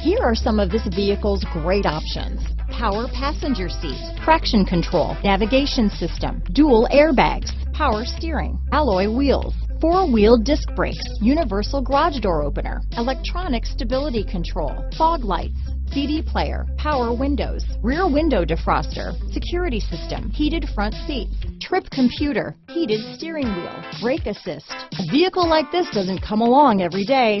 Here are some of this vehicle's great options: power passenger seat, traction control, navigation system, dual airbags, power steering, alloy wheels, four-wheel disc brakes, universal garage door opener, electronic stability control, fog lights, CD player, power windows, rear window defroster, security system, heated front seats, trip computer, heated steering wheel, brake assist. A vehicle like this doesn't come along every day.